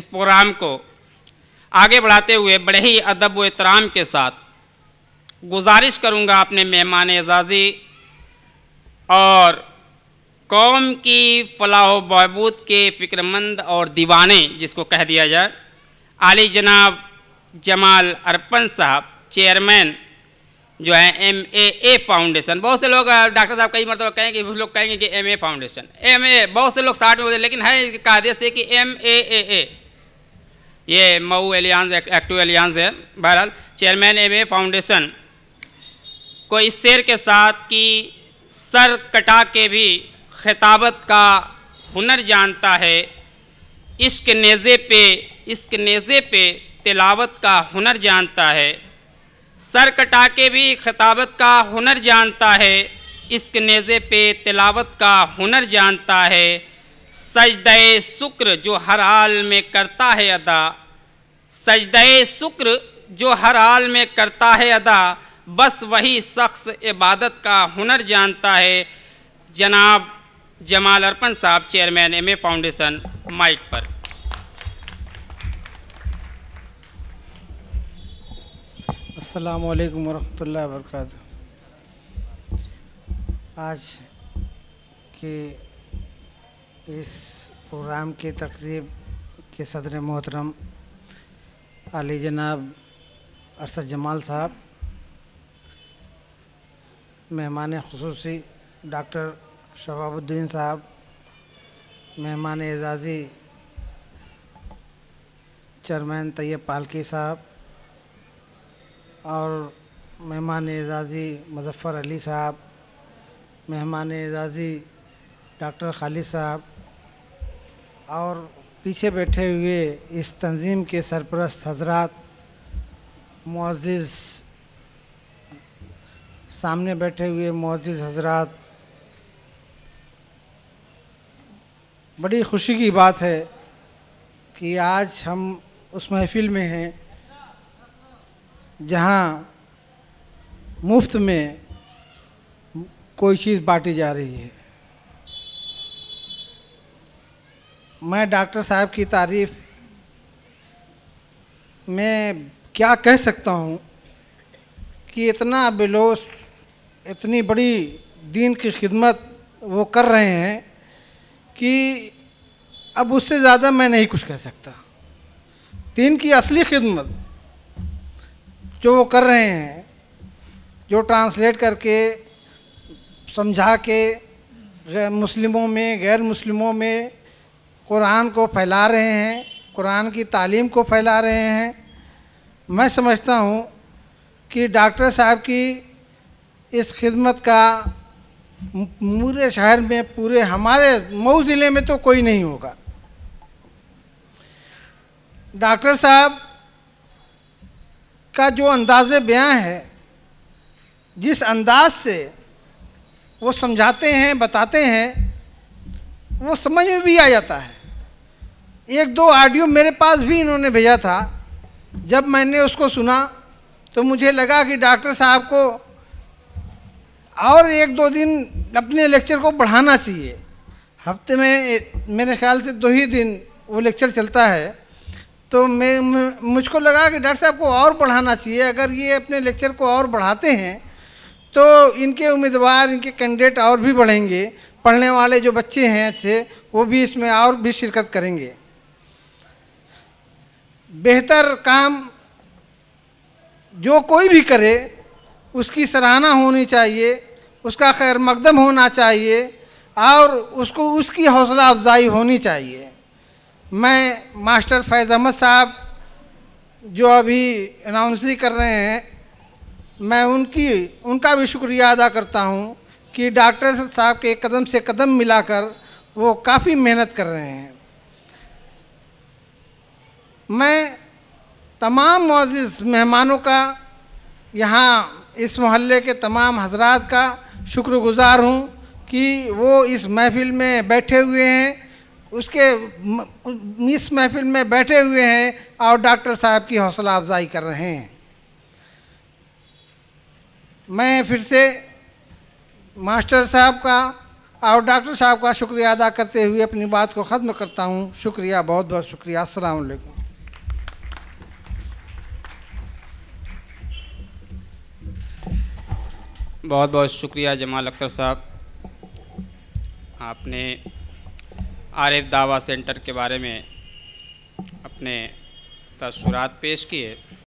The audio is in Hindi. इस प्रोग्राम को आगे बढ़ाते हुए बड़े ही अदब व एहतराम के साथ गुजारिश करूँगा अपने मेहमान एजाजी और कौम की फलाह बहबूद के फ़िक्रमंद और दीवाने जिसको कह दिया जाए आली जनाब जमाल अर्पन साहब चेयरमैन जो है MAA फाउंडेशन। बहुत से लोग डॉक्टर साहब कई मरतबा कहें कि कुछ लोग कहेंगे कि MA फाउंडेशन MA बहुत से लोग साठ में बोलते लेकिन है कायदे से कि MAAA ये मऊ एलियांज एक्ट्यूअलीयंस है। बहरहाल चेयरमैन MA फाउंडेशन को इस शेर के साथ कि सर कटा के भी खिताबत का हुनर जानता है, इश्क नेज़े पे तिलावत का हुनर जानता है, सर कटा के भी खिताबत का हुनर जानता है, इश्क नेज़े पे तिलावत का हुनर जानता है, सजदे शुक्र जो हर हाल में करता है अदा, सजदे शुक्र जो हर हाल में करता है अदा, बस वही शख्स इबादत का हुनर जानता है। जनाब जमाल अर्पन साहब चेयरमैन MA फाउंडेशन माइक पर। अस्सलाम वालेकुम वरहमतुल्लाहि वबरकातुहू। आज के इस प्रोग्राम के तकरीब के सदर मोहतरम आली जनाब अरशद जमाल साहब, मेहमान खुसूसी डॉक्टर शबाबुद्दीन साहब, मेहमान एजाजी चेयरमैन तयब पालकी साहब और मेहमान एजाजी मुजफ्फर अली साहब, मेहमान एजाजी डॉक्टर खालिद साहब और पीछे बैठे हुए इस तंजीम के सरपरस्त हजरात, मुअज़्ज़िज़ सामने बैठे हुए मुअज़्ज़िज़ हजरात, बड़ी खुशी की बात है कि आज हम उस महफ़िल में हैं जहां मुफ्त में कोई चीज़ बाँटी जा रही है। मैं डॉक्टर साहब की तारीफ़ में क्या कह सकता हूं कि इतना बेलोस इतनी बड़ी दीन की खिदमत वो कर रहे हैं कि अब उससे ज़्यादा मैं नहीं कुछ कह सकता। दीन की असली खिदमत जो वो कर रहे हैं, जो ट्रांसलेट करके समझा के मुस्लिमों में गैर मुस्लिमों में कुरान को फैला रहे हैं, कुरान की तालीम को फैला रहे हैं। मैं समझता हूँ कि डॉक्टर साहब की इस खिदमत का पूरे शहर में, पूरे हमारे मऊ ज़िले में तो कोई नहीं होगा। डॉक्टर साहब का जो अंदाज़े बयां है, जिस अंदाज से वो समझाते हैं, बताते हैं, वो समझ में भी आ जाता है। एक दो ऑडियो मेरे पास भी इन्होंने भेजा था, जब मैंने उसको सुना तो मुझे लगा कि डॉक्टर साहब को और एक दो दिन अपने लेक्चर को बढ़ाना चाहिए। हफ्ते में मेरे ख्याल से 2 ही दिन वो लेक्चर चलता है, तो मैं मुझको लगा कि डॉक्टर साहब को और बढ़ाना चाहिए। अगर ये अपने लेक्चर को और बढ़ाते हैं तो इनके उम्मीदवार, इनके कैंडिडेट और भी बढ़ेंगे। पढ़ने वाले जो बच्चे हैं अच्छे, वो भी इसमें और भी शिरकत करेंगे। बेहतर काम जो कोई भी करे उसकी सराहना होनी चाहिए, उसका खैर मकदम होना चाहिए और उसको उसकी हौसला अफजाई होनी चाहिए। मैं मास्टर फैज अहमद साहब जो अभी अनाउंसिंग कर रहे हैं, मैं उनका भी शुक्रिया अदा करता हूं कि डॉक्टर साहब के कदम से कदम मिलाकर वो काफ़ी मेहनत कर रहे हैं। मैं तमाम मुअज़्ज़िज़ मेहमानों का, यहाँ इस मोहल्ले के तमाम हजरात का शुक्रगुज़ार हूँ कि वो इस महफ़िल में बैठे हुए हैं, इस महफ़िल में बैठे हुए हैं और डॉक्टर साहब की हौसला अफजाई कर रहे हैं। मैं फिर से मास्टर साहब का और डॉक्टर साहब का शुक्रिया अदा करते हुए अपनी बात को ख़त्म करता हूँ। शुक्रिया, बहुत बहुत शुक्रिया। अस्सलाम वालेकुम। बहुत बहुत शुक्रिया जमाल अख्तर साहब, आपने आर एफ दावा सेंटर के बारे में अपने तसरात पेश किए।